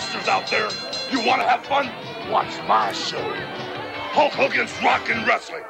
youngsters out there, you want to have fun? Watch my show, Hulk Hogan's Rock 'n' Wrestling.